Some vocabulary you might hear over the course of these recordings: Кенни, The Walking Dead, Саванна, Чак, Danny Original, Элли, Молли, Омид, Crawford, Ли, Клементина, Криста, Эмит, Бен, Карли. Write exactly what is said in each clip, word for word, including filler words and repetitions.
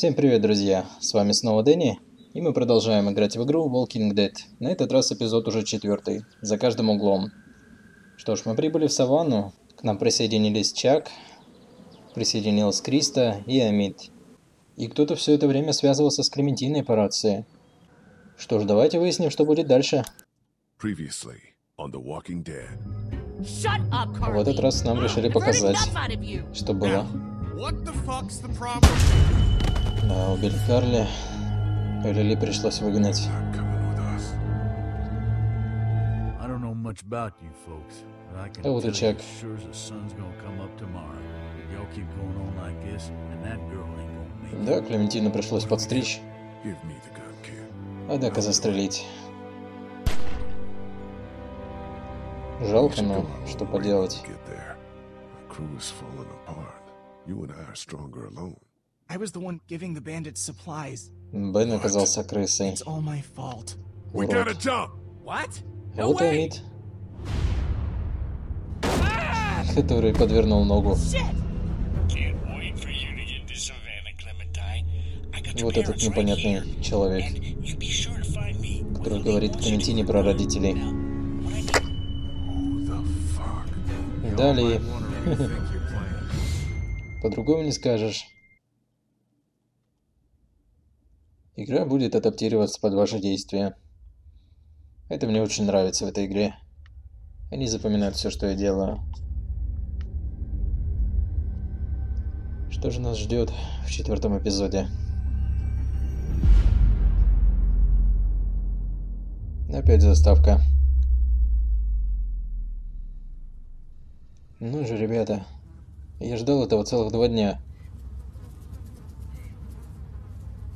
Всем привет, друзья! С вами снова Дэнни, и мы продолжаем играть в игру Walking Dead. На этот раз эпизод уже четвертый, за каждым углом. Что ж, мы прибыли в саванну, к нам присоединились Чак, присоединилась Криста и Эмит. И кто-то все это время связывался с Клементиной по рации. Что ж, давайте выясним, что будет дальше. В этот раз нам решили показать, что было. Да, убили Карли. Элли пришлось выгнать. Да вот и Чак. Да, Клементину пришлось подстричь, а Дака застрелить. Жалко, но что поделать. Бен оказался крысой. А вот и Омид, который подвернул ногу. Вот этот непонятный человек, который говорит Клементине про родителей. Далее. По-другому не скажешь. Игра будет адаптироваться под ваши действия. Это мне очень нравится в этой игре. Они запоминают все, что я делаю. Что же нас ждет в четвертом эпизоде? Опять заставка. Ну же, ребята. Я ждал этого целых два дня.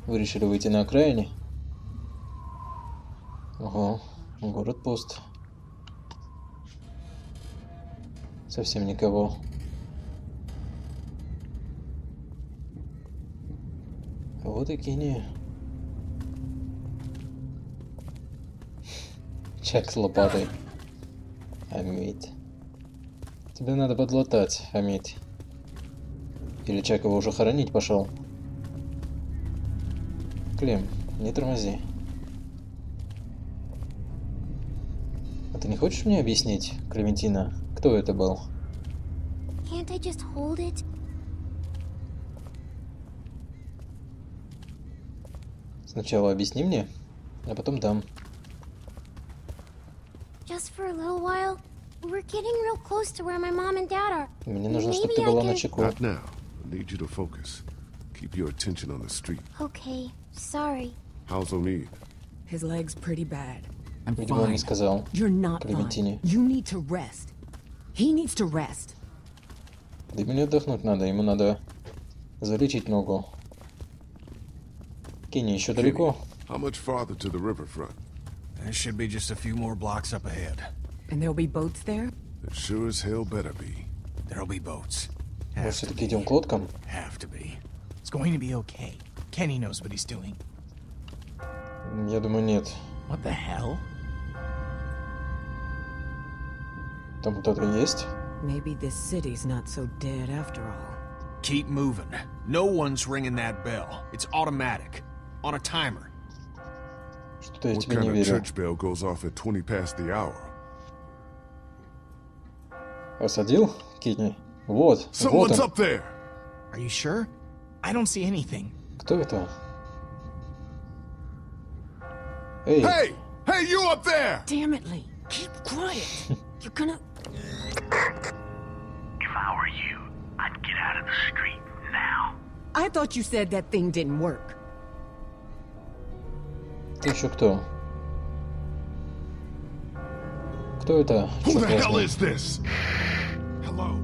Вы решили выйти на окраине? Ого, город пуст. Совсем никого. Вот и Кенни. Чак с лопатой. Омид. Тебя надо подлатать, Омид. Или Чак его уже хоронить пошел? Клем, не тормози. А ты не хочешь мне объяснить, Клементина, кто это был? Сначала объясни мне, а потом дам. Мне нужно, чтобы ты была на чеку. Keep your attention on the street. Okay, sorry. How's Омид? His legs pretty bad. I'm fine. You're not fine. You need to rest. He needs to rest. Да мне отдохнуть надо, ему надо залечить ногу. Кенни еще далеко. How much farther to the riverfront? There should be just a few more blocks up ahead. And there'll be boats there? It sure as hell better be. There'll be boats. Have to be. Have to be. It's going to be okay. Kenny knows what he's doing. Я думаю, нет. What the hell? Там кто-то есть? Maybe this city's not so dead after all. Keep moving. No one's ringing that bell. It's automatic, on a timer. Что-то я тебе не верю. Church bell goes off at twenty past the hour. Осадил, Кенни? Вот, вот он. Are you sure? I don't see anything. Кто это? Эй! Hey! Hey, you up there! Damn it, Lee! Keep quiet. You're gonna. If I were you, I'd get out of the street now. I thought you said that thing didn't work. Ты еще кто? Кто это? Who the hell is this? Hello,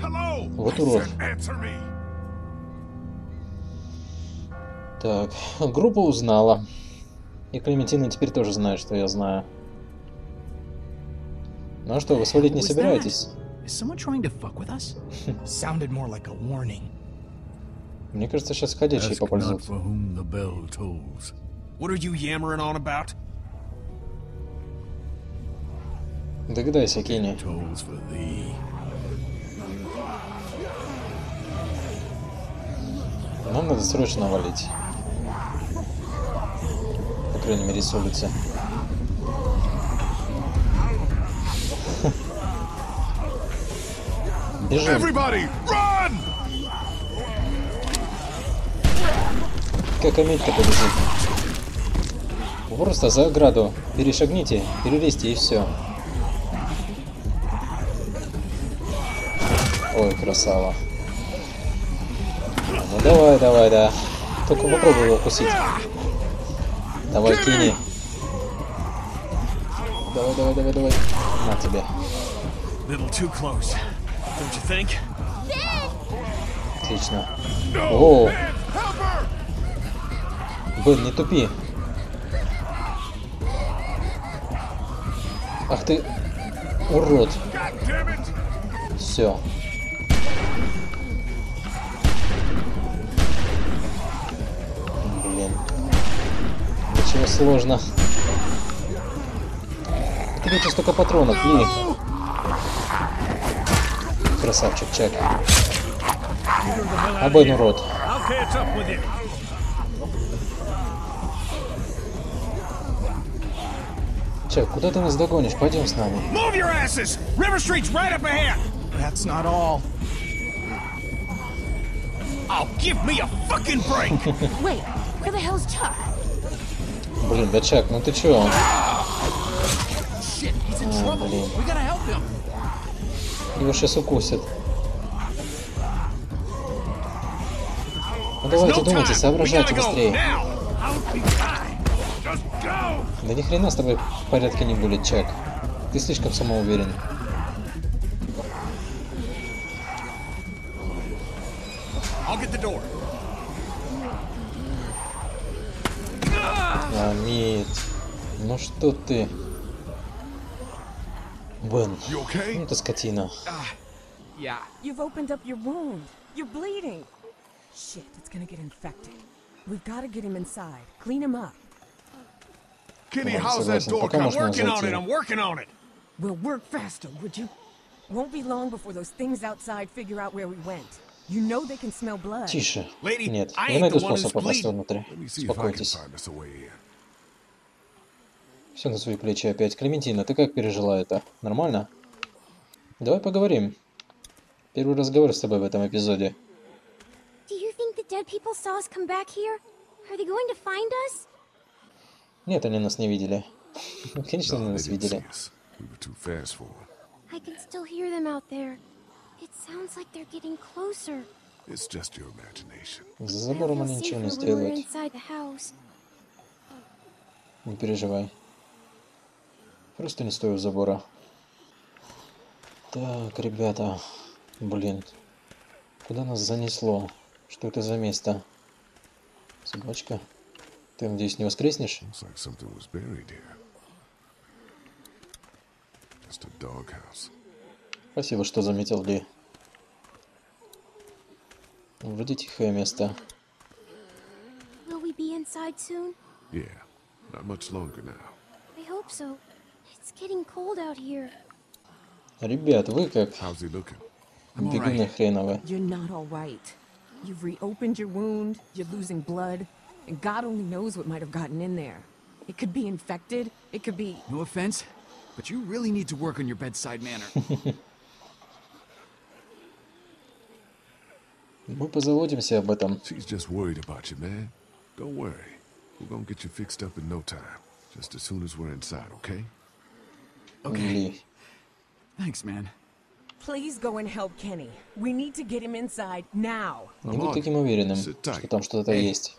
hello. Вот урод. Так, группа узнала. И Клементина теперь тоже знает, что я знаю. Ну а что, вы свалить не собираетесь? Мне кажется, сейчас ходячие попользуются. Догадайся, Кенни. Нам надо срочно валить. По крайней мере, с улицы. Бежим. Как Омид-то побежит. Просто за ограду перешагните, перелезьте и все. Ой, красава. Ну давай, давай, да. Только попробуй его укусить. Давай, Кенни. Давай, давай, давай, давай. На тебе. Отлично. О. Бен, не тупи. Ах ты, урод. Все. Блин. Ничего сложно. Ты видишь столько патронов, не. Красавчик, Чак. А Бен урод. Чак, куда ты нас догонишь? Пойдем с нами. Блин, да Чак, ну ты чё? А, блин. Его сейчас укусят. Ну давайте, думайте, соображайте быстрее. Да ни хрена с тобой в порядке не будет, Чак. Ты слишком самоуверен. А, нет. Ну что ты? Бен, ну ты скотина. Kenny, how's that door come? I'm working on it. I'm working on it. We'll work faster, would you? Won't be long before those things outside figure out where we went. You know they can smell blood. Тише. Нет, я найду способ попасть внутрь. Успокойтесь. Все на свои плечи опять. Клементина, ты как пережила это? Нормально? Давай поговорим. Первый разговор с тобой в этом эпизоде. Нет, они нас не видели. Конечно, они нас видели. За забором они ничего не сделают. Не переживай. Просто не стой у забора. Так, ребята. Блин. Куда нас занесло? Что это за место? Собачка? Ты, надеюсь, не воскреснешь? Спасибо, что заметил, Ди. Вроде тихое место. Ребят, вы как? Бегуны хреновы. And God only knows what might have gotten in there. It could be infected, it could be... No offense, but you really need to work on your bedside manner. Мы позаботимся об этом. She's just worried about you, man. Don't worry. We're gonna get you fixed up in no time. Just as soon as we're inside, okay? Okay. Thanks, man. Please go and help Kenny. We need to get him inside now. Не будь таким уверенным, что там что-то есть.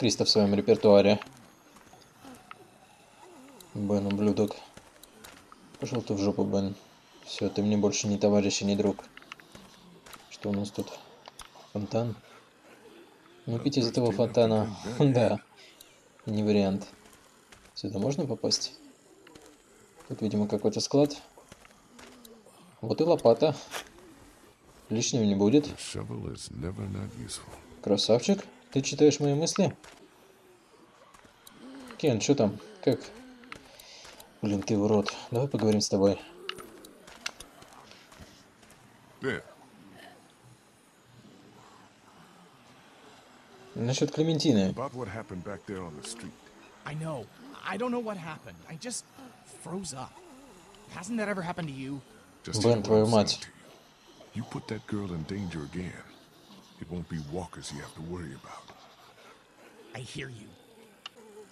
Криста в своем репертуаре. Бен, ублюдок. Пошел ты в жопу, Бен. Все, ты мне больше не товарищ и не друг. Что у нас тут? Фонтан? Ну, пить из этого фонтана. Да. Не вариант. Сюда можно попасть? Тут, видимо, какой-то склад. Вот и лопата. Лишним не будет. Красавчик, ты читаешь мои мысли? Кен, что там? Как? Блин, ты урод. Давай поговорим с тобой. Насчет Клементины. Бен, твою мать.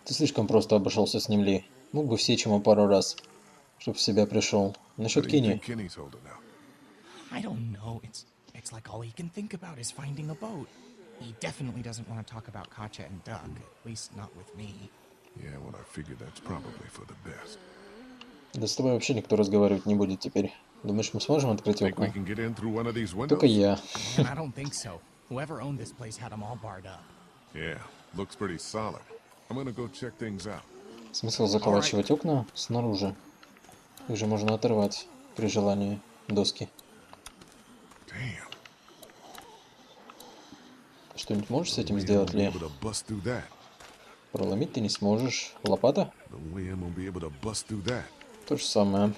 Ты слишком просто обошелся с ним, Ли. Мог бы всечь ему пару раз, чтоб в себя пришел. Насчет Кенни. Да с тобой вообще никто разговаривать не будет теперь. Думаешь, мы сможем открыть окна? Только я. Смысл заколачивать окна снаружи? Их же можно оторвать при желании доски. Что-нибудь можешь с этим сделать, Ли? Проломить ты не сможешь. Лопата? То же самое.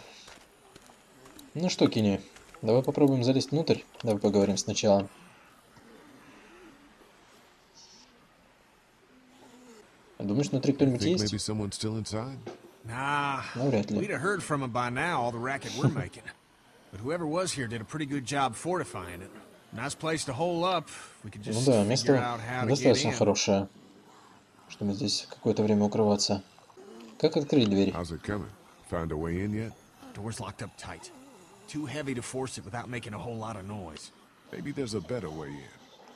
Ну что, Кенни, давай попробуем залезть внутрь. Давай поговорим сначала. Думаешь, внутри кто-нибудь есть? Навряд ли. Ну да, место достаточно хорошее, чтобы здесь какое-то время укрываться. Как открыть дверь?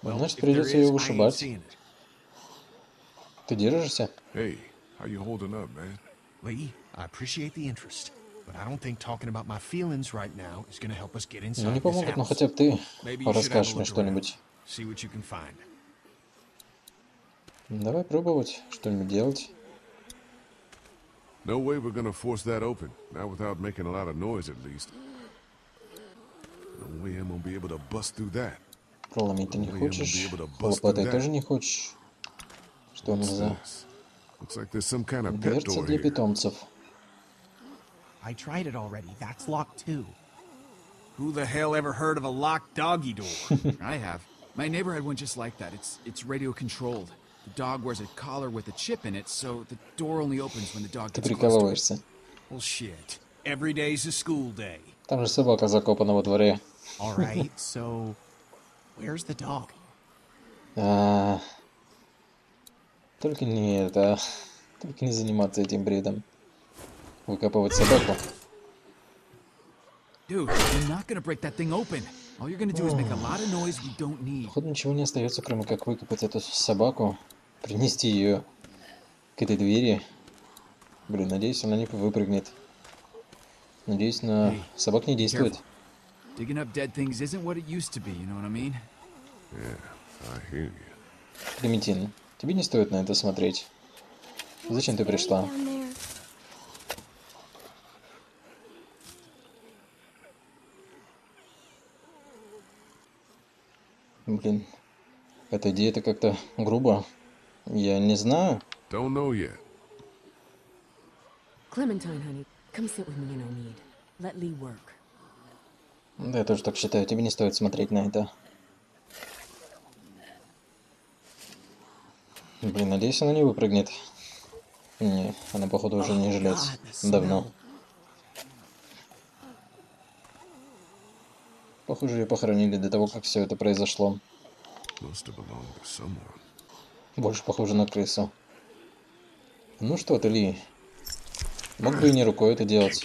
Значит, придется ее вышибать. Ты держишься? Hey, how you holding up, man? Lee, I appreciate the interest, but I don't think talking about my feelings right now is going to help us get inside. Ну не помогут, но хотя бы ты расскажешь мне что-нибудь. See what you can find. Давай пробовать что-нибудь делать. No way we're going to force that open, not without making a lot of noise at least. No way I'm going to be able to bust through that. Проломить ты не хочешь, лопатой тоже не хочешь. Что он за? Дверца для питомцев. Ты прикалываешься. Там же собака закопана во дворе. А-а-а. Только не это, только не заниматься этим бредом. Выкапывать собаку. Походу ничего не остается, кроме как выкопать эту собаку, принести ее к этой двери. Блин, надеюсь, она не выпрыгнет. Надеюсь, на собак не действует. Примитивно. Тебе не стоит на это смотреть. Зачем ты пришла? Блин, эта идея-то как-то грубо. Я не знаю. Да, я тоже так считаю. Тебе не стоит смотреть на это. Блин, надеюсь, она не выпрыгнет. Не, она, походу, уже не жилец. Давно. Похоже, ее похоронили до того, как все это произошло. Больше похоже на крысу. Ну что ты, Ли? Мог бы и не рукой это делать.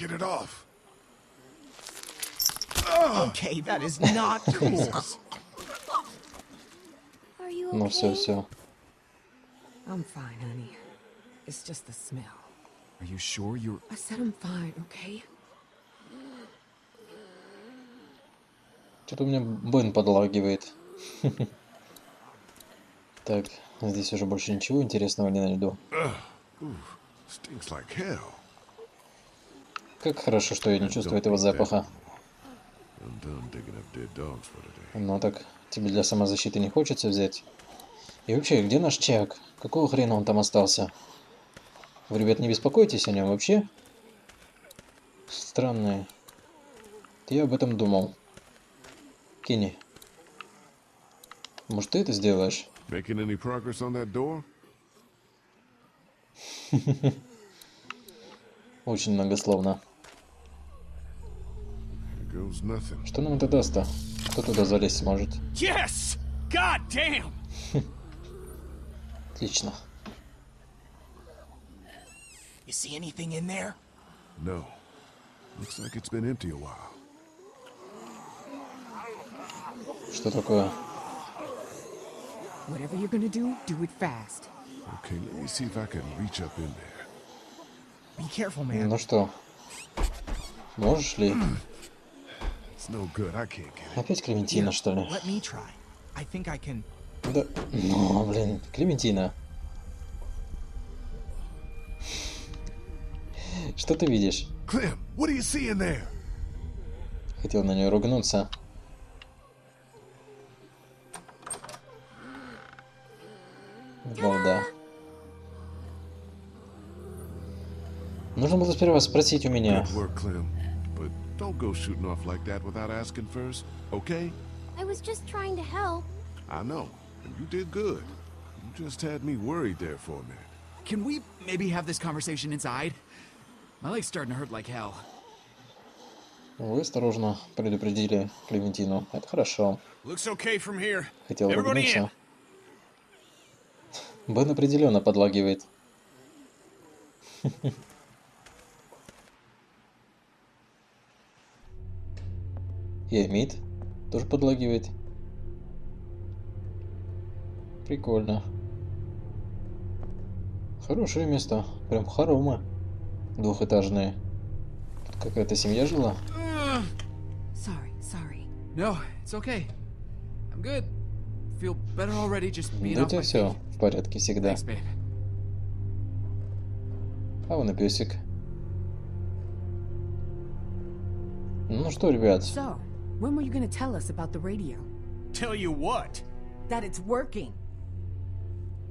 Ну все, все. I'm fine, honey. It's just the smell. Are you sure you're... I said I'm fine, okay? Что-то у меня Бен подлагивает. Так, здесь уже больше ничего интересного не найду. Как хорошо, что я не чувствую этого запаха. Ну так, тебе для самозащиты не хочется взять? И вообще, где наш Чак? Какого хрена он там остался? Вы, ребят, не беспокойтесь о нем вообще. Странные. Я об этом думал. Кенни, может, ты это сделаешь? Making any progress on that door? Очень многословно. Что нам это даст-то? Кто туда залезть сможет? Yes! God damn! Отлично. You see anything in there? No. Looks like it's been empty a while. Что такое? Whatever you're gonna do, do it fast. Okay, let me see if I can reach up in there. Be careful, man. Ну что, можешь ли? Опять Клементина, что ли? Да, ну, блин, Клементина. Что ты видишь? Хотел на нее ругнуться. Балда. Нужно было сперва спросить у меня. Don't go shooting off like that without asking first, okay? I was just trying to help. I know, and you did good. You just had me worried there for a minute. Can we maybe have this conversation inside? My leg's starting to hurt like hell. Вы осторожно предупредили Клементину. Это хорошо. Looks okay from here. Хотел улыбнуться. Бен определенно подлагивает. И Эмит тоже подлагивает. Прикольно. Хорошее место. Прям хоромы. Двухэтажные. Тут какая-то семья жила. Sorry, sorry. No, it's okay. I'm good. Feel better already just being off my feet. Да у тебя все в порядке всегда. Thanks, а вон и песик. Ну что, ребят. So. When were you going to tell us about the radio? Tell you what? That it's working.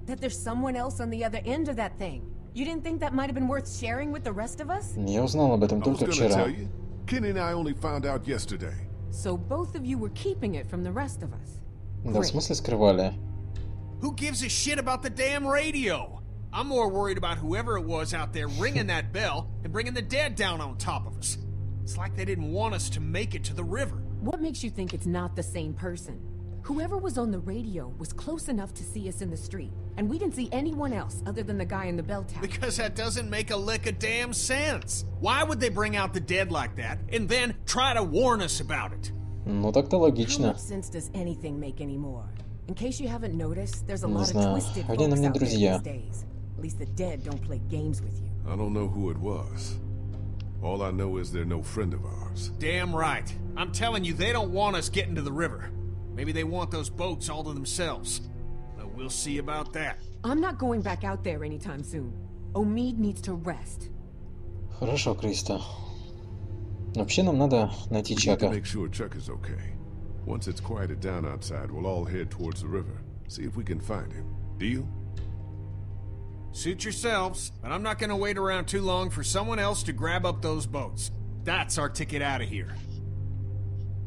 That there's someone else on the other end of that thing. You didn't think that might have been worth sharing with the rest of us? Я узнал об этом только вчера. Kenny and I only found out yesterday. So both of you were keeping it from the rest of us. Да, в смысле скрывали? Who gives a shit about the damn radio? I'm more worried about whoever it was out there ringing that bell and bringing the dead down on top of us. It's like they didn't want us to make it to the river. What makes you think it's not the same person? Whoever was on the radio was close enough to see us in the street, and we didn't see anyone else other than the guy in the bell tower. Because that doesn't make a lick of damn sense. Why would they bring out the dead like that and then try to warn us about it? Ну так-то логично. How much sense does anything make anymore? In case you haven't noticed, there's a lot of twisted folks out there these days. At least the dead don't play games with you. I don't know who it was. All I know is they're no friend of ours. Damn right. I'm telling you, they don't want us getting to the river. Maybe they want those boats all to themselves. But we'll see about that. I'm not going back out there anytime soon. Омид needs to rest. Хорошо, Криста. Вообще нам надо найти Чака. Make sure Chuck is okay. Once it's quieted down outside, we'll all head towards the river. See if we can find him. Deal? Suit yourselves, but I'm not going to wait around too long for someone else to grab up those boats. That's our ticket out of here.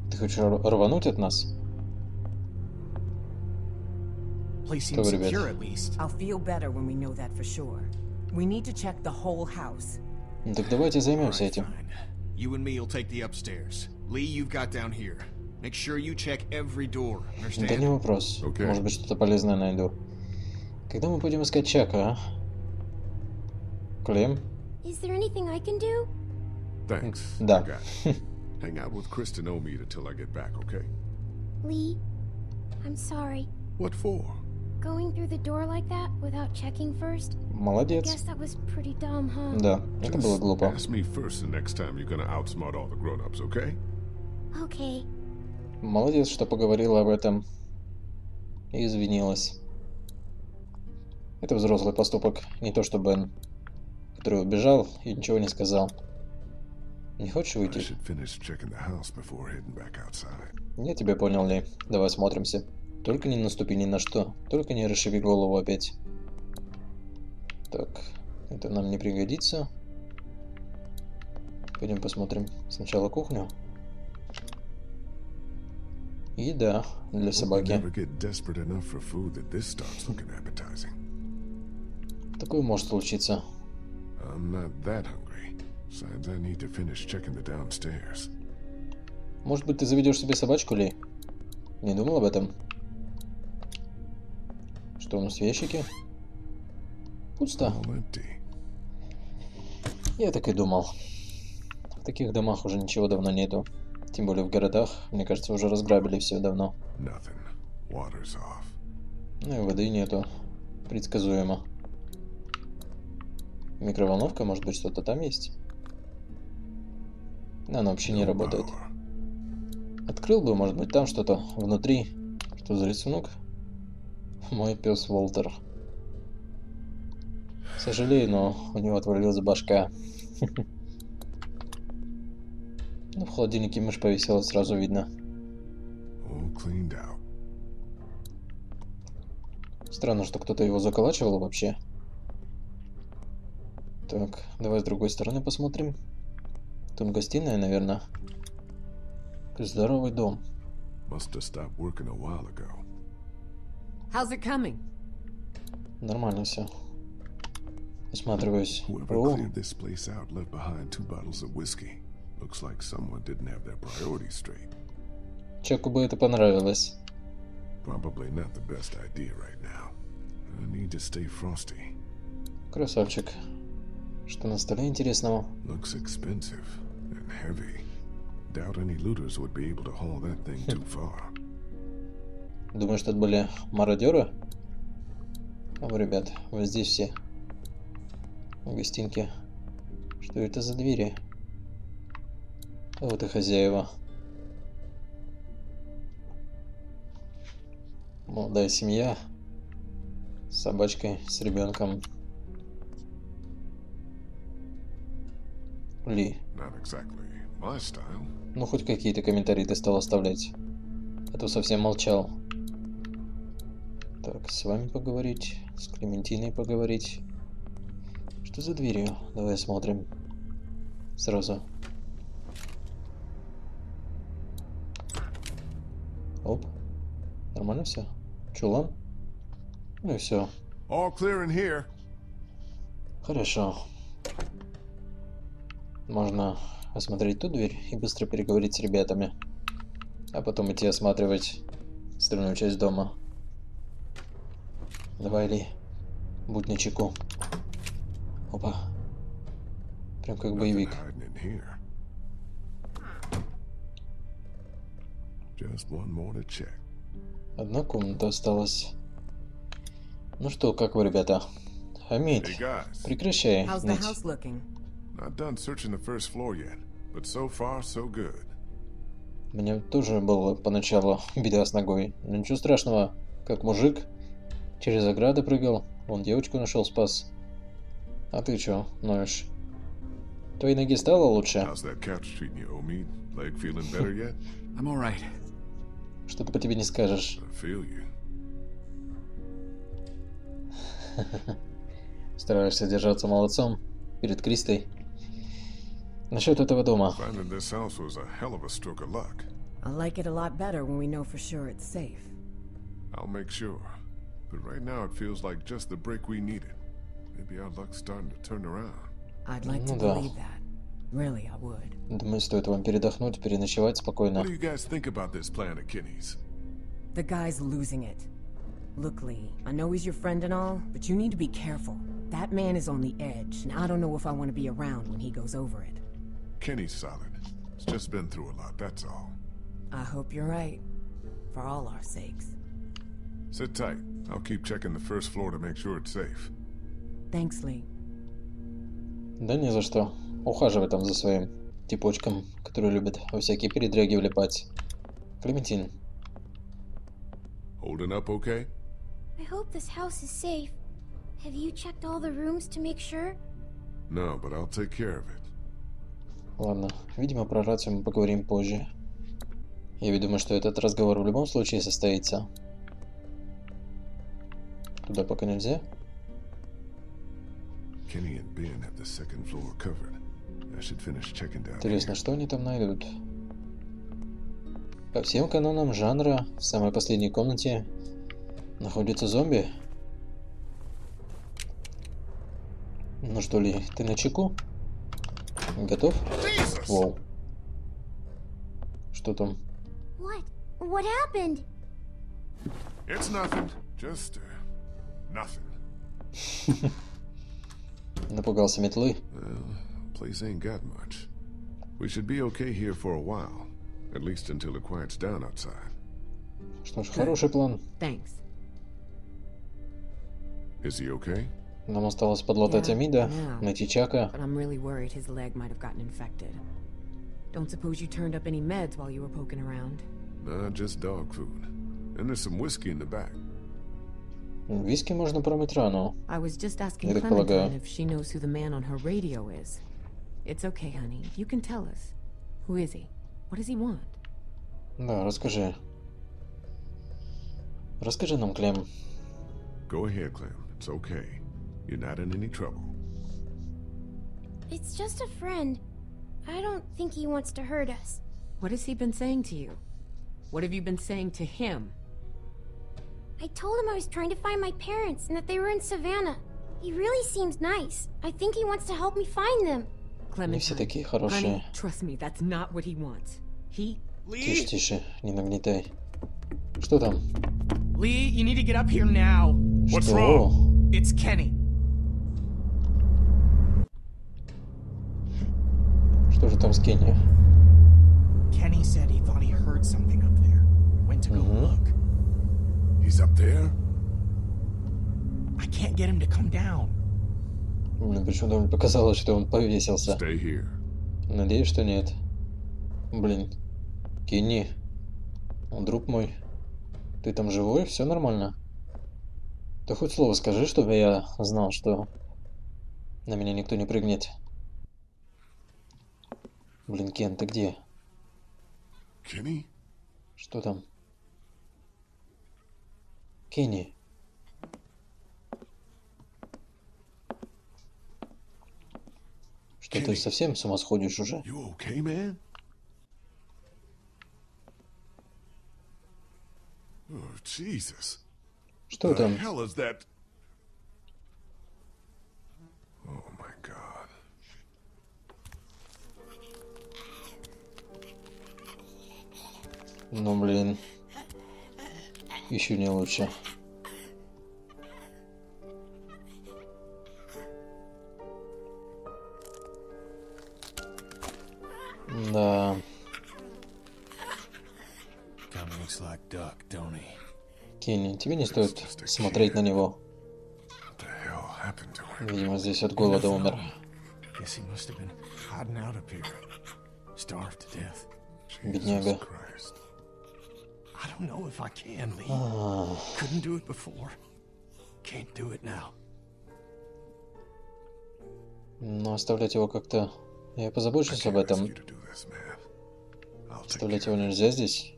Ты хочешь рвануть от нас? Что вы, ребята? I'll feel better when we know that for sure. We need to check the whole house. Так давайте займемся этим. You and me will take the upstairs. Lee, you've got down here. Make sure you check every door. Да не вопрос. Okay. Может быть, что-то полезное найду. Когда мы будем искать Чака? Клем? Is there anything I can do? Thanks. Да. Hang out with Chris and Omid until I get back, okay? Lee, I'm sorry. What for? Going through the door like that without checking first? Молодец. I guess that was pretty dumb, huh? Да, это было глупо. Ask me first the next time you're gonna outsmart all the grown-ups, okay? Okay. Молодец, что поговорила об этом и извинилась. Это взрослый поступок, не то что Бен, который убежал и ничего не сказал. Не хочешь выйти? Я тебя понял, Ли. Давай смотримся. Только не наступи ни на что. Только не расшиби голову опять. Так, это нам не пригодится. Пойдем посмотрим сначала кухню. Еда для собаки. Такое может случиться. Может быть, ты заведешь себе собачку, Ли? Не думал об этом. Что у нас в ящике? Пусто. Я так и думал. В таких домах уже ничего давно нету. Тем более в городах, мне кажется, уже разграбили все давно. Ну и воды нету. Предсказуемо. Микроволновка, может быть, что-то там есть? Но она вообще не работает. Открыл бы, может быть, там что-то внутри. Что за рисунок? Мой пес Волтер. Сожалею, но у него отвалилась башка. Ну, в холодильнике мышь повесила, сразу видно. Странно, что кто-то его заколачивал вообще. Так, давай с другой стороны посмотрим. Тут гостиная, наверное. Здоровый дом. Нормально все. Осматриваюсь. О. Чаку бы это понравилось. Красавчик. Что на столе интересного? Думаешь, тут были мародеры? О, ребят, вот здесь все. В гостинке. Что это за двери? Вот и хозяева. Молодая семья. С собачкой, с ребенком. Ли. Ну, хоть какие-то комментарии ты стал оставлять. А то совсем молчал. Так, с вами поговорить. С Клементиной поговорить. Что за дверью? Давай смотрим. Сразу. Оп. Нормально все? Чулан? Ну и все. Хорошо. Можно осмотреть ту дверь и быстро переговорить с ребятами. А потом идти осматривать остальную часть дома. Давай, Ли, будь начеку. Опа. Прям как боевик. Одна комната осталась. Ну что, как вы, ребята? Омид, прекращай. Мне тоже было поначалу беда с ногой, но ничего страшного, как мужик. Через ограду прыгал, он девочку нашел, спас. А ты чё, ноешь? Твоей ноги стало лучше? Что ты по тебе не скажешь? Стараешься держаться молодцом перед Кристой. Насчет этого дома. Ну да. Думаю, стоит вам передохнуть, переночевать спокойно. Kenny's solid. It's just been through a lot, that's all. I hope you're right. For all our sakes. Sit tight. I'll keep checking the first floor to make sure it's safe. Thanks, Lee. Да не за что. Ухаживай там за своим типочком, который любит во всякие передряги влипать. Клементин. Holding up okay? I hope this house is safe. Have you checked all the rooms to make sure? No, but I'll take care of it. Ладно, видимо, про рацию мы поговорим позже. Я ведь думаю, что этот разговор в любом случае состоится. Туда пока нельзя. Интересно, что они там найдут? По всем канонам жанра, в самой последней комнате находится зомби. Ну что ли, ты на чеку? Готов? Воу. Что там? What? What happened? It's nothing. Just uh, nothing. Напугался метлы. Well, place ain't got much. We should be okay here for a while, at least until it quiets down outside. Что ж, хороший план. Thanks. Is he okay? Нам осталось подлатать Омида, найти Чака. I'm really worried his leg might have gotten infected. Don't suppose you turned up any meds while you were poking around? Nah, just dog food. And there's some whiskey in the back. Виски можно промыть рану. I was just asking Clementine if she knows who the man on her radio is. It's okay, honey. You can tell us. Who is he? What does he want? Да, расскажи. Расскажи нам, Клем. Go ahead, Clem. It's okay. You're not in any trouble. It's just a friend. I don't think he wants to hurt us. What has he been saying to you? What have you been saying to him? I told him I was trying to find my parents and that they were in Savannah. He really seems nice. I think he wants to help me find them. Clementine, honey, trust me, that's not what he wants. He... Lee? Тише, не нагнетай. Что там? Lee, you need to get up here now. What's wrong? It's Kenny. Что же там с Кенни? Kenny said he thought he heard something up there. Went to go look. He's up there? I can't get him to come down. Блин, почему-то мне показалось, что он повесился. Надеюсь, что нет. Блин. Кенни. Друг мой. Ты там живой? Все нормально? Да хоть слово скажи, чтобы я знал, что на меня никто не прыгнет. Блин, Кен, ты где? Кенни? Что там? Кенни. Что ты совсем с ума сходишь уже? Okay, oh, что там? That... Oh, ну блин, еще не лучше. Да. Кенни, тебе не стоит смотреть на него. Видимо, здесь от голода умер. Бедняга. А-а-а. Но оставлять его как-то... Я позабочусь об этом. Оставлять его нельзя здесь.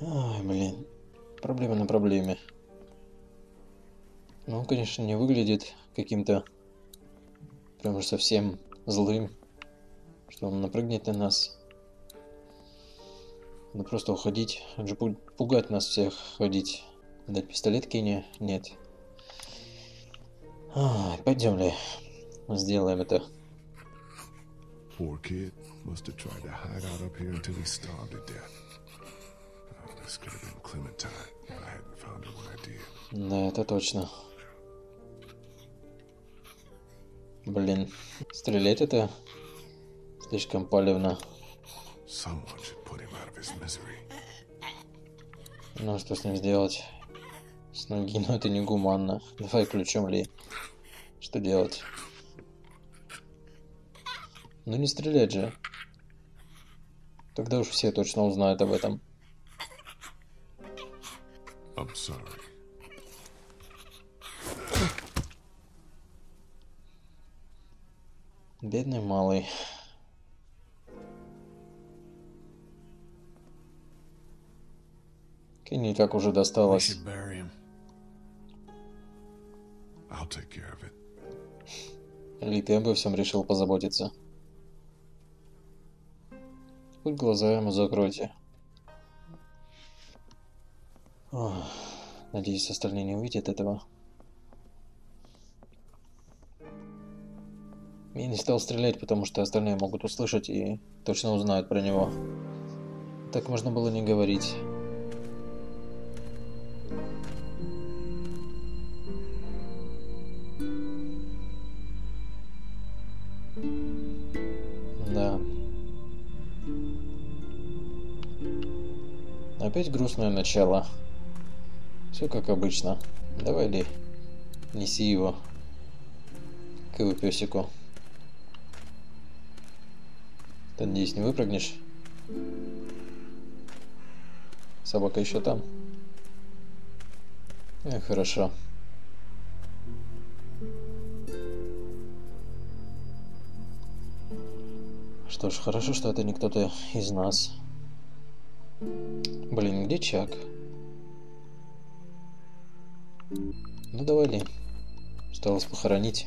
Ой, блин. Проблема на проблеме. Ну, он, конечно, не выглядит каким-то прям уж совсем злым, что он напрыгнет на нас. Ну просто уходить, он же пугать нас всех, ходить. Дать пистолет Кенни? Нет. А, пойдем ли, сделаем это. Да, это точно. Блин, стрелять это слишком палевно. Ну что с ним сделать? С ноги, но это не гуманно. Давай ключом, Ли. Что делать? Ну не стрелять же. Тогда уж все точно узнают об этом. I'm sorry. Бедный малый. Кенни так уже досталось. Ли, ты обо всем решил позаботиться. Хоть глаза ему закройте. Ох, надеюсь, остальные не увидят этого. Я не стал стрелять, потому что остальные могут услышать и точно узнают про него. Так можно было не говорить. Да. Опять грустное начало. Все как обычно. Давай, Ли, неси его к его песику. Ты, надеюсь, не выпрыгнешь? Собака еще там. Э, хорошо. Что ж, хорошо, что это не кто-то из нас. Блин, где Чак? Ну давай, Ли. Осталось похоронить.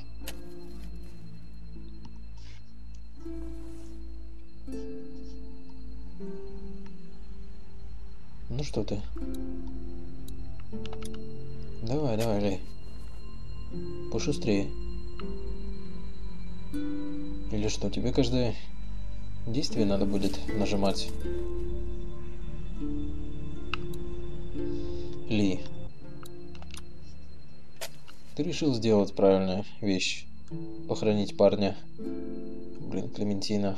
Ну что ты? Давай, давай, Ли. Пошустрее. Или что, тебе каждое действие надо будет нажимать? Ли, ты решил сделать правильную вещь. Похоронить парня. Блин, Клементина.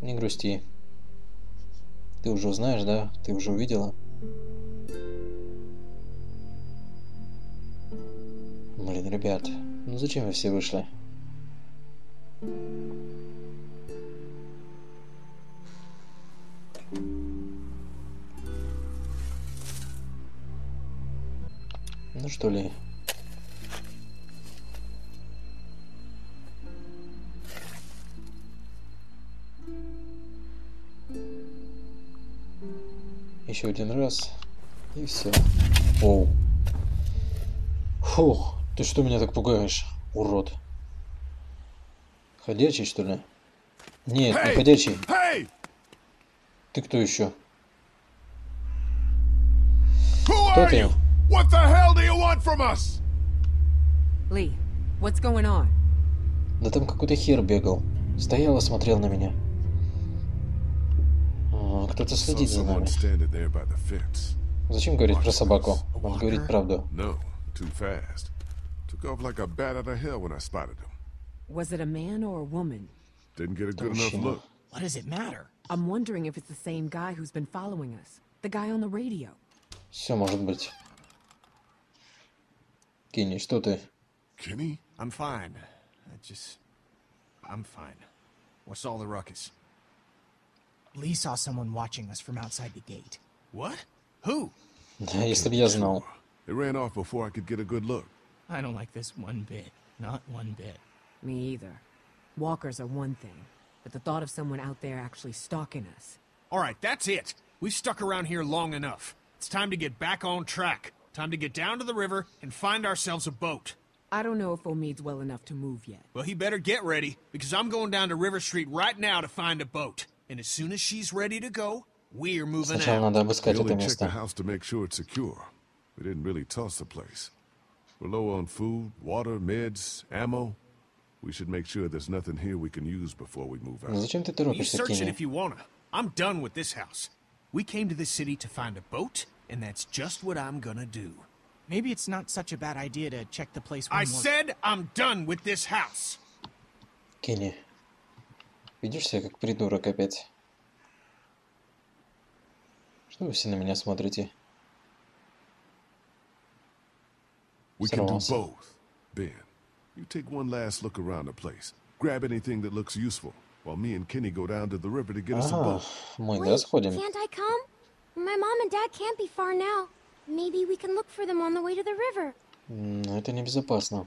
Не грусти. Ты уже знаешь, да? Ты уже увидела? Блин, ребят, ну зачем вы все вышли? Ну что, Ли? Еще один раз и все. Оу. Фух, ты что меня так пугаешь, урод? Ходячий, что ли? Нет, hey! Не ходячий. Hey! Ты кто еще? Кто ты? What the hell do you want from us? Ли, what's going on? Да там какой-то хер бегал. Стоял и смотрел на меня. Кто-то следит за нами. Зачем говорить про собаку? Он говорит правду. Все может быть. Кенни, что ты? Кенни? I'm fine. I just... I'm fine. What's all the ruckus? Ли saw someone watching us from outside the gate. What? Who? Да, если бы я знал. They ran off before I could get a good look. I don't like this one bit. Not one bit. Me either. Walkers are one thing, but the thought of someone out there actually stalking us. All right, that's it. We've stuck around here long enough. It's time to get back on track. Time to get down to the river and find ourselves a boat. I don't know if Omid's well enough to move yet. Well, he better get ready, because I'm going down to River Street right now to find a boat. And as soon as she's ready to go, we're moving out. Сначала надо обыскать это место. The house to make sure it's secure. We didn't really toss the place. We're low on food, water, meds, ammo. We should make sure there's nothing here we can use before we move out. Зачем ты торопишься, Кенни? You search it if you wanna. I'm done with this house. We came to this city to find a boat. And that's just what I'm gonna do. Maybe it's not such a bad idea to check the place. I said I'm done with this house. Кенни, видишь себя как придурок опять? Что вы все на меня смотрите? We can do both, Ben. You take one last look around the place. Grab anything that looks useful, while me and Kennny go down to the river to get us a boat. Мы, да, сходим. Can't I come? My mom and dad can't be far now. Maybe we can look for them on the way to the river. Но это небезопасно.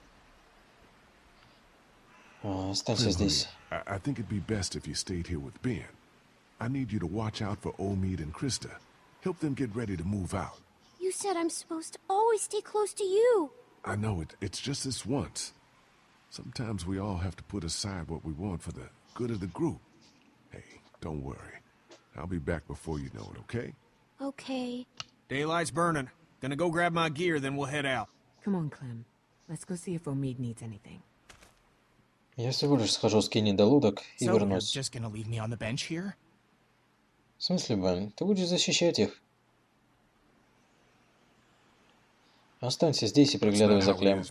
Останься здесь. I think it'd be best if you stayed here with Ben. I need you to watch out for Омид and Krista. Help them get ready to move out. You said I'm supposed to always stay close to you. I know it. It's just this once. Sometimes we all have to put aside what we want for the good of the group. Hey, don't worry. I'll be back before you know it, okay? Okay. Daylight's burning. Gonna go grab my gear, then we'll head out. Come on, Clem. Let's go see if Omid needs anything. Я всего лишь схожу с Кенни до лодок и so, вернусь. Just gonna leave me on the bench here? В смысле, Бен? Ты будешь защищать их? Останься здесь и приглядывай за Клем.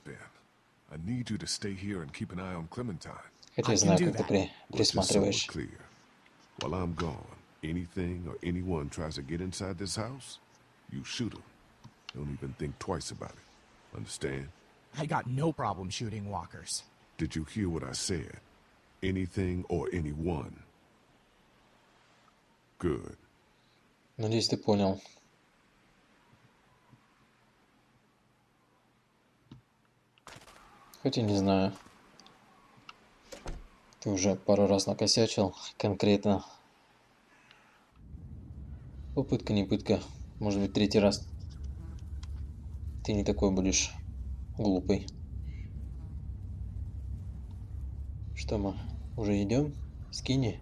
Хотя я знаю, как ты при... присматриваешь. Надеюсь, ты понял. Хоть и не знаю. Ты уже пару раз накосячил конкретно. Попытка не пытка. Может быть, третий раз. Ты не такой будешь глупый. Что мы? Уже идем? Скинь.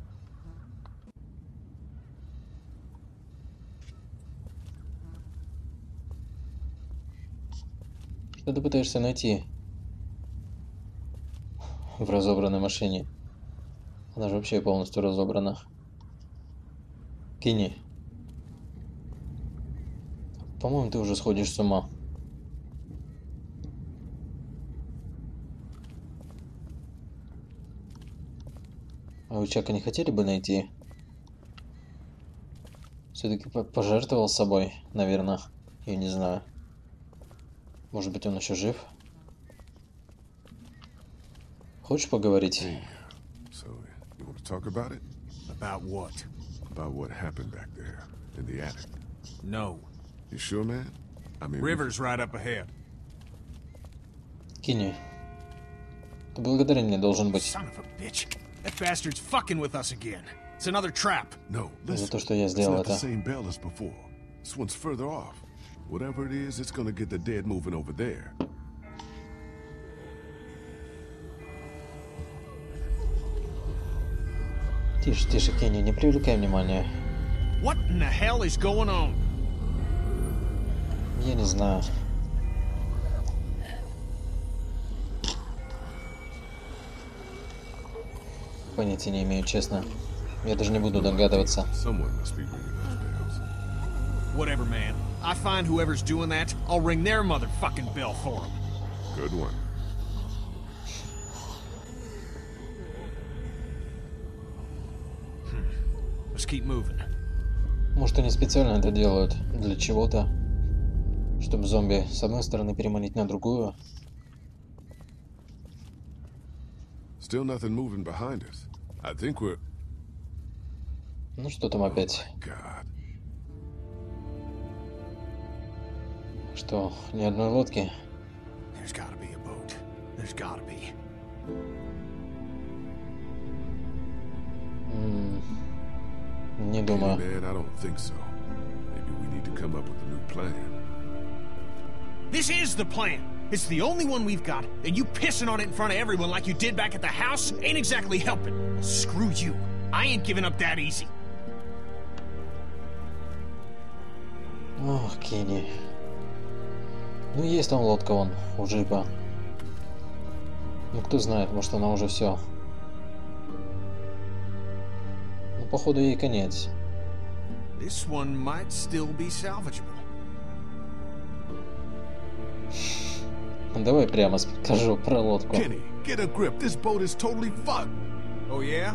Что ты пытаешься найти? В разобранной машине. Она же вообще полностью разобрана. Кенни. По-моему, ты уже сходишь с ума. А вы Чака не хотели бы найти? Все-таки пожертвовал собой, наверное. Я не знаю. Может быть, он еще жив? Хочешь поговорить? Кенни, ты благодарен мне должен быть. За то, что я сделал это. Тише, тише, Кенни, не привлекай внимания. Я не знаю. Понятия не имею, честно. Я даже не буду догадываться. Может, они специально это делают для чего-то, чтобы зомби с одной стороны переманить на другую. Ну что там опять? Что, ни одной лодки? Не думаю. Ох, Кенни. Ну есть там лодка вон, у джипа. Ну кто знает, может она уже все. Походу, ей конец. This one might still be salvageable. Давай прямо скажу про лодку. Kenny, get a grip. This boat is totally fucked. Oh yeah?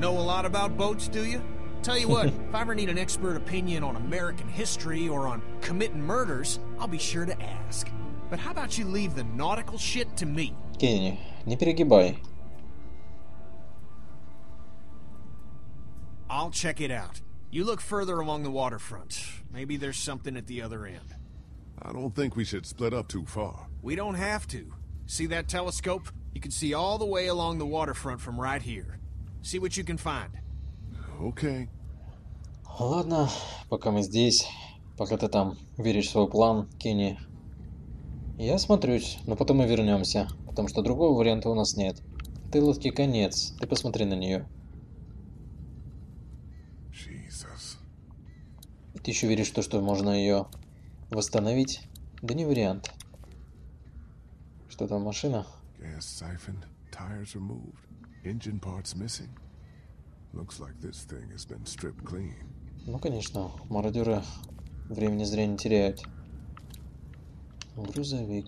Know a lot about boats, do you? Tell you what, if I ever need an expert opinion on American history or on committing murders, I'll be sure to ask. But how about you leave the nautical shit to me? Kenny, не перегибай. I'll check it out. You look further along the waterfront. Maybe there's something at the other end. I don't think we should split up too far. We don't have to. See that telescope? You can see all the way along the waterfront from right here. See what you can find. Okay. Ладно, пока мы здесь, пока ты там веришь в свой план, Кенни, Я смотрюсь, но потом мы вернемся, потому что другого варианта у нас нет. Ты лодки конец, ты посмотри на нее. Ты еще веришь в то, что можно ее восстановить? Да не вариант. Что там, машина? Ну конечно, мародеры времени зря не теряют. Грузовик.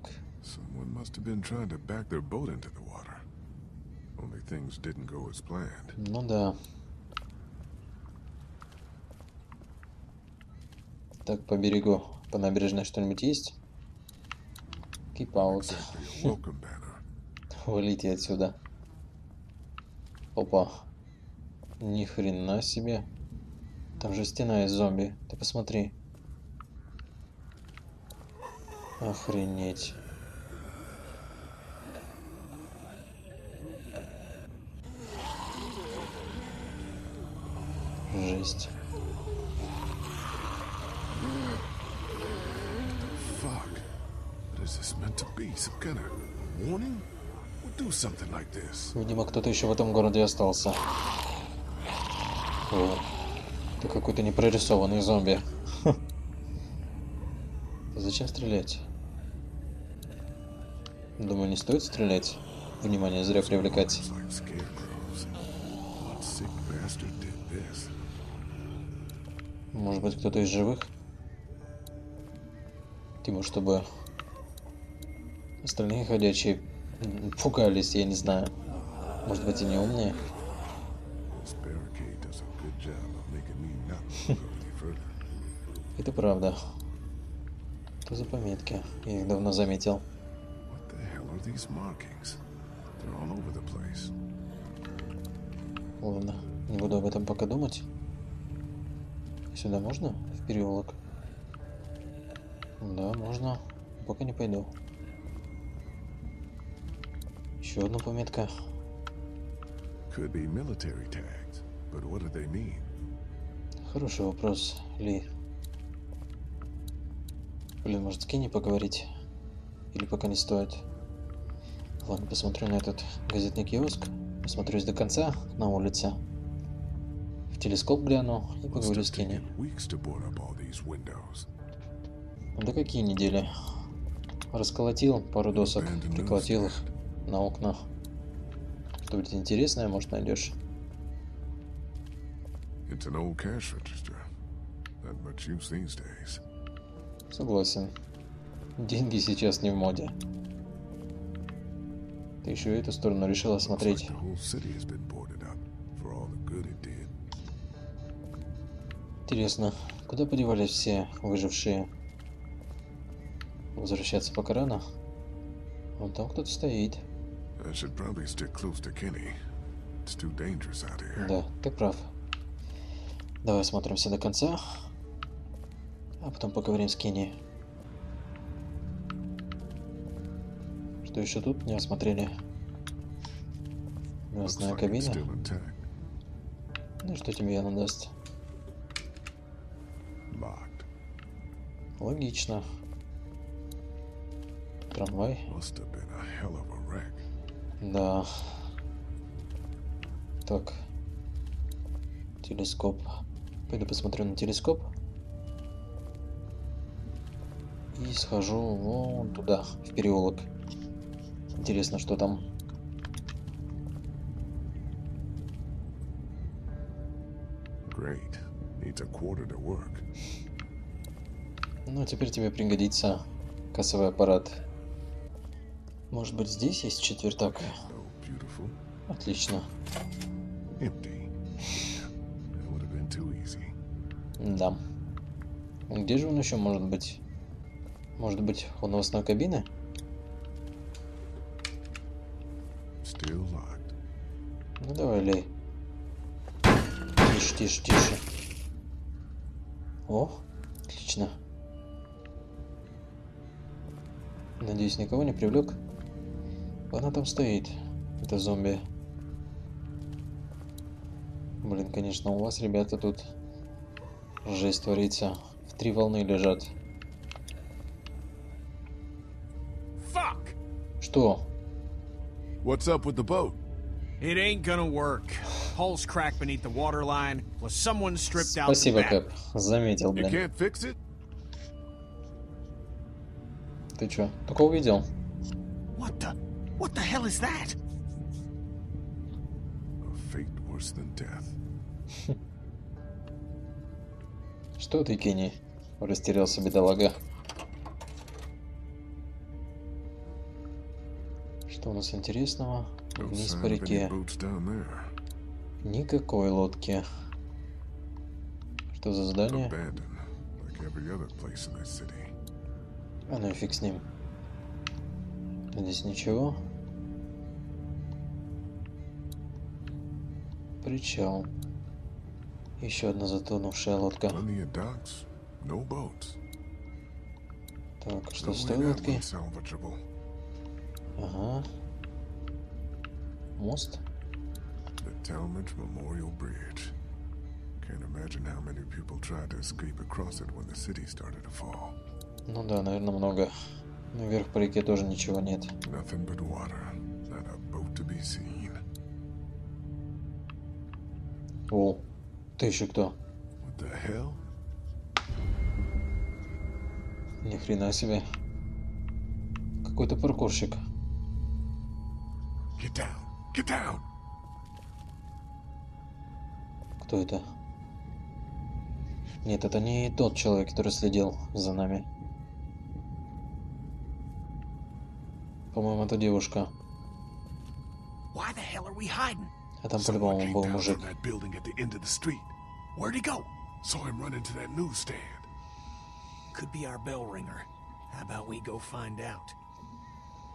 Ну да. Так, по берегу, по набережной что-нибудь есть? Keep out. Валите отсюда. Опа. Ни хрена себе. Там же стена из зомби. Ты посмотри. Охренеть. Жесть. Видимо, кто-то еще в этом городе остался. О, это какой-то непрорисованный зомби. Зачем стрелять? Думаю, не стоит стрелять. Внимание зря привлекать. Может быть, кто-то из живых? Типа, чтобы остальные ходячие пугались, я не знаю. Может быть, и не умные. Это правда. Это за пометки. Я их давно заметил. Ладно, не буду об этом пока думать. Сюда можно? В переулок? Да, можно. Пока не пойду. Еще одна пометка. Хороший вопрос, Ли. Блин, может, с Кенни поговорить? Или пока не стоит? Ладно, посмотрю на этот газетный киоск. Посмотрюсь до конца на улице. В телескоп гляну и поговорю с Кенни. Да какие недели? Расколотил пару досок, приколотил их на окнах. Что-нибудь интересное, может, найдешь? Согласен. Деньги сейчас не в моде. Ты еще и эту сторону решил осмотреть. Интересно, куда подевались все выжившие? Возвращаться пока рано? Вон там кто-то стоит. Да, ты прав. Давай осмотримся до конца, а потом поговорим с Кенни. Что еще тут не осмотрели? Мясная кабина. Ну что тебе она даст? Логично. Трамвай. Да. Так. Телескоп. Пойду посмотрю на телескоп. И схожу вон туда, в переулок. Интересно, что там. Great. Needs a quarter to work. Ну, теперь тебе пригодится кассовый аппарат. Может быть, здесь есть четвертак? Отлично. Да. Где же он еще может быть? Может быть, у новостной кабины? Ну давай, Лей. Тише, тише, тише. О, отлично. Надеюсь, никого не привлек. Она там стоит. Это зомби. Блин, конечно, у вас, ребята, тут жесть творится. В три волны лежат. Что? What's up with the boat? It ain't gonna work. Hull's cracked beneath the waterline. Was someone stripped out the back? Спасибо, Кэп. Заметил, блин. You can't fix it? Ты чё? Только увидел? What the? What the hell is that? A fate worse than death. Что ты, Кенни? Растерялся бедолага. Что у нас интересного? Вниз по реке. Никакой лодки. Что за здание? А ну фиг с ним. Здесь ничего. Причал. Еще одна затонувшая лодка. Так, что с той лодкой? Ага. Мост. Ну да, наверное, много. Наверх по реке тоже ничего нет. О, ты еще кто? Ни хрена себе. Какой-то паркурщик. Get down. Get down. Кто это? Нет, это не тот человек, который следил за нами. По-моему, это девушка. А там по-любому был мужик.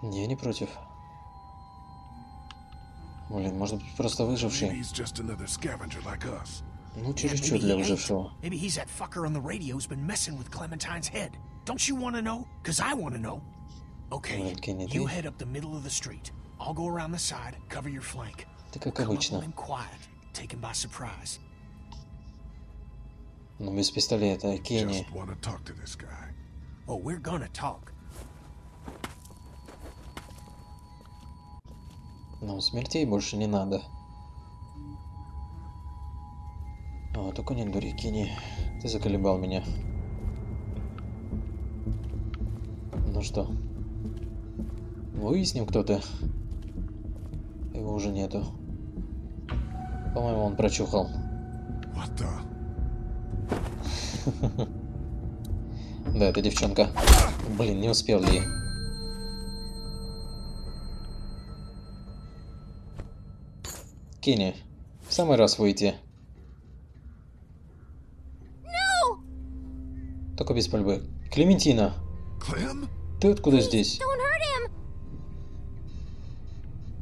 Я не против. Блин, может быть, просто выживший. Ну, чересчур для выжившего. Блин, Кенни, ты... ты как обычно. Ну, без пистолета, Кенни. Нам смертей больше не надо. А, только не дури, Кенни. Ты заколебал меня. Ну что? Выясним, кто ты. Его уже нету. По-моему, он прочухал. Да, это девчонка. Блин, не успел ли? Кенни, в самый раз выйти. No! Только без пальбы. Клементина! Клем? Ты откуда здесь?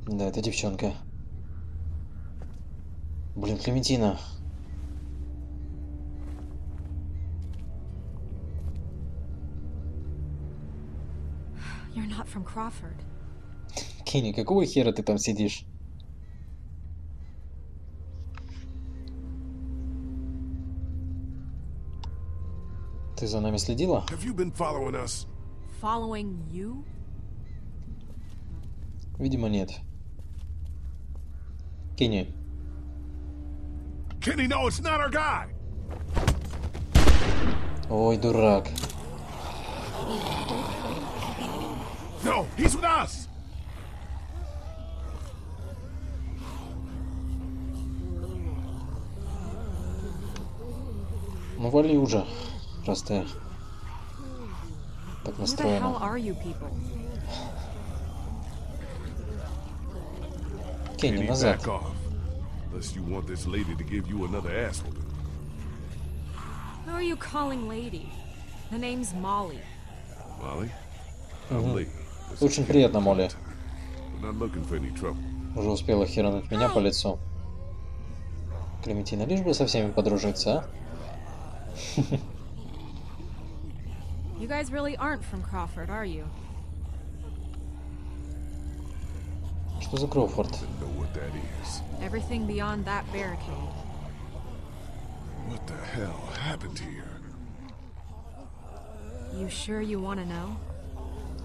Да, это девчонка. Блин, Клементина. Кенни, какого хера ты там сидишь? Ты за нами следила? Видимо, нет. Кенни. Кенни, no, it's not our guy. Ой, дурак. No, he's with us. Ну вали уже. Просто так настроено. Кенни, назад. Угу. Очень приятно, Молли. Уже успела херануть меня по лицу. Клементина, лишь бы со всеми подружиться, а? You guys really aren't from Crawford, are you? Что за Кроуфорд? Everything beyond that barricade. What the hell happened here? You sure you want to know?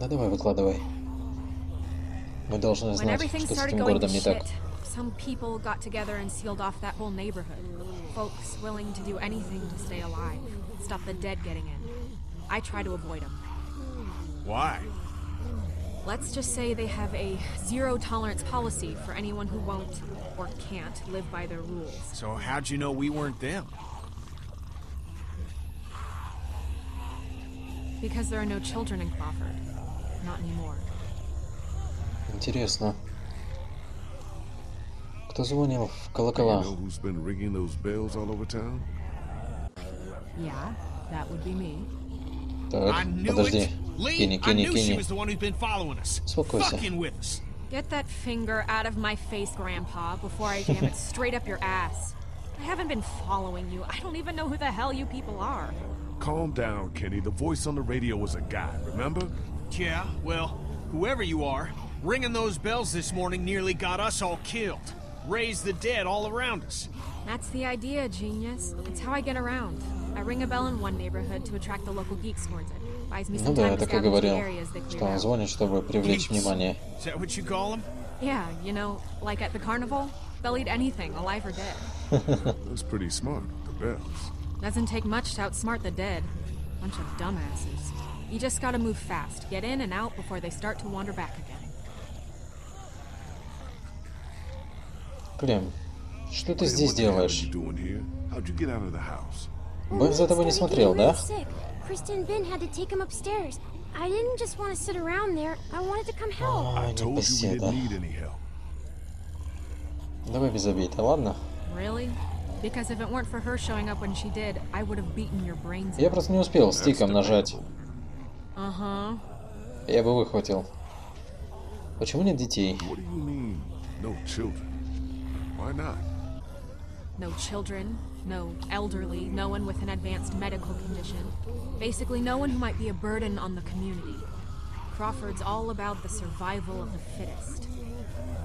Да давай, выкладывай. Вы должны знать, что с этим городом не так. Let's just say they have a zero-tolerance policy for anyone who won't or can't live by their rules. So how'd you know we weren't them? Because there are no children in Crawford. Not anymore. Интересно. Кто звонил в колокола? You know who's been ringing those bells all over town? Yeah, that would be me. Так, подожди. Кенни, Кенни, Кенни. Успокойся. Get that finger out of my face, Grandpa, before I jam it straight up your ass. I haven't been following you. I don't even know who the hell you people are. Calm down, Kennedy. The voice on the radio was a guy, remember? Yeah, well, whoever you are, ringing those bells this morning nearly got us all killed. Raised the dead all around us. That's the idea, genius. It's how I get around. I ring a bell in one neighborhood to attract the local geeks towards it. Ну да, я так и говорил, что он звонит, чтобы привлечь внимание. Yeah, you know, like at the carnival, they'll eat anything, alive or dead. That's pretty smart, the bells. Doesn't take much to outsmart the dead. Bunch of dumbasses. You just gotta move fast, get in and out before they start to wander back again. Клем, что ты здесь делаешь? Бен за тобой не смотрел, да? Криста и Бен had to take him upstairs. I didn't just want to sit around there. I wanted to come help. I told you we didn't need any help. Давай без обид, а ладно? Really? Because if it weren't for her showing up when she did, I would have beaten your brains. Я просто не успел стиком нажать. Ага. Я бы выхватил. Почему нет детей? What do you mean? No children. Why not? No children. No elderly, no one with an advanced medical condition. Basically, no one who might be a burden on the community. Crawford's all about the survival of the fittest.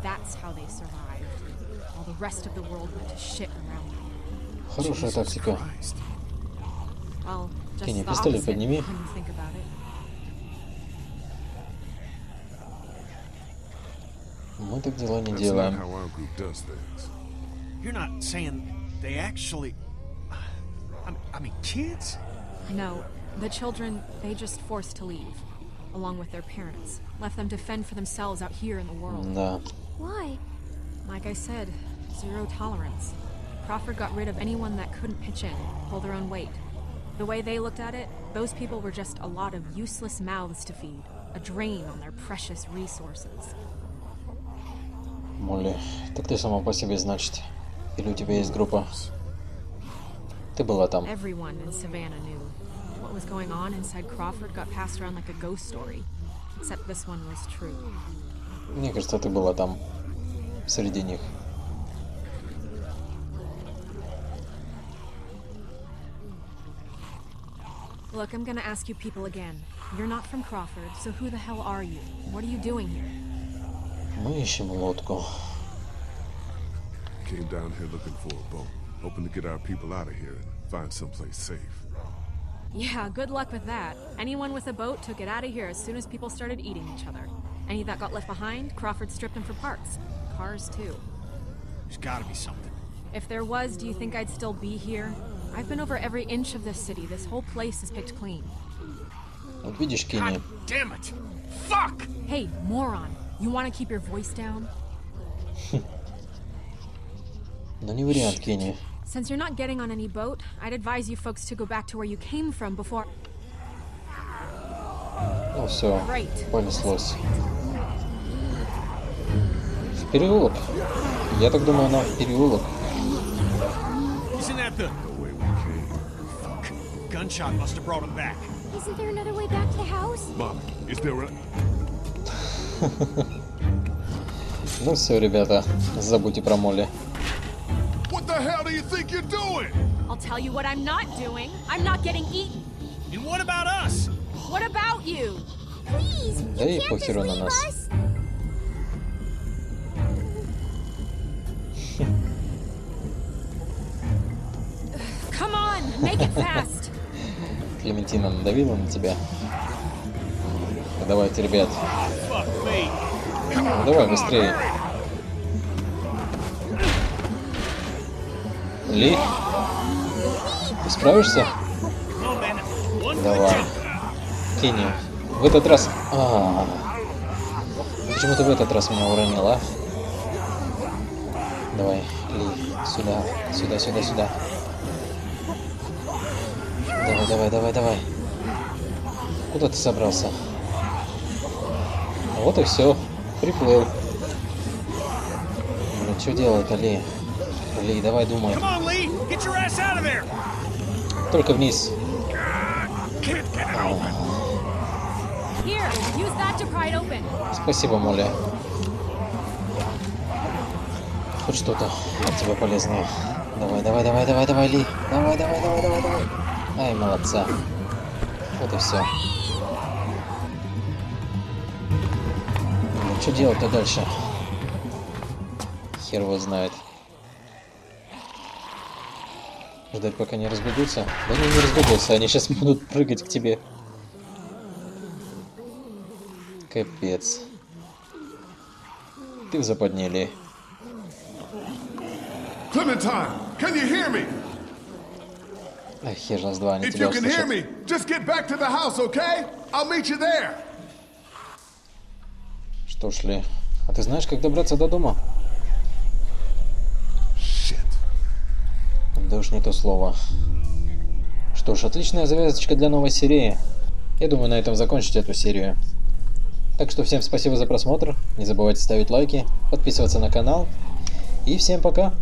That's how they survived. All the rest of the world went to shit around them. Хорошая тактика. Кенни, пистолет подними. Мы так дела не делаем. They actually, I, I mean, kids? No, the children, they just forced to leave, along with their parents. Left them to fend for themselves out here in the world. No. Why? Like I said, zero tolerance. Crawford got rid of anyone that couldn't pitch in, pull their own weight. The way they looked at it, those people were just a lot of useless mouths to feed, a drain on their precious resources. Молли, так ты сама по себе, значит. Или у тебя есть группа? Ты была там. Мне кажется, ты была там. Среди них. Look, I'm gonna ask you people again. You're not from Crawford, so who the hell are you? What are you doing here? Мы ищем лодку. Came down here looking for a boat, hoping to get our people out of here and find someplace safe. Yeah, good luck with that. Anyone with a boat took it out of here as soon as people started eating each other. Any that got left behind, Crawford stripped them for parts. Cars too. There's gotta be something. If there was, do you think I'd still be here? I've been over every inch of this city. This whole place is picked clean. Вот видишь, Кенни. God damn it! Fuck! Hey, moron! You want to keep your voice down? Но не вариант, Кенни. Ну все, понеслось. В переулок. Я так думаю, она в переулок. Ну все, ребята, забудьте про Молли. What the hell do you think you're doing? I'll tell you what I'm not doing. I'm not getting eaten. And what about us? What about you? Please, you can't just leave us. Come on, make it fast. Клементина надавила на тебя. Давайте, ребят. Давай, быстрее. Ли? Ты справишься? Давай. Кенни. В этот раз... А-а-а. Почему ты в этот раз меня уронила? Давай, Ли. Сюда, сюда, сюда, сюда. Давай, давай, давай, давай. Куда ты собрался? Вот и все. Приплыл. Блин, что делает, Ли? Ли, давай думай. Только вниз. Спасибо, Молли. Хоть что-то от тебя полезное. Давай, давай, давай, давай, давай, Ли. Давай, давай, давай, давай, давай. Ай, молодца. Вот и все. Что делать-то дальше? Хер его знает. Ждать, пока не разбегутся? Да они не разбегутся, они сейчас будут прыгать к тебе. Капец. Ты в западне, Ли. Ах, хер нас два, они тебя услышат. Что ж, Ли, а ты знаешь, как добраться до дома? Shit. Да уж не то слово. Что ж, отличная завязочка для новой серии. Я думаю, на этом закончить эту серию. Так что всем спасибо за просмотр. Не забывайте ставить лайки, подписываться на канал. И всем пока!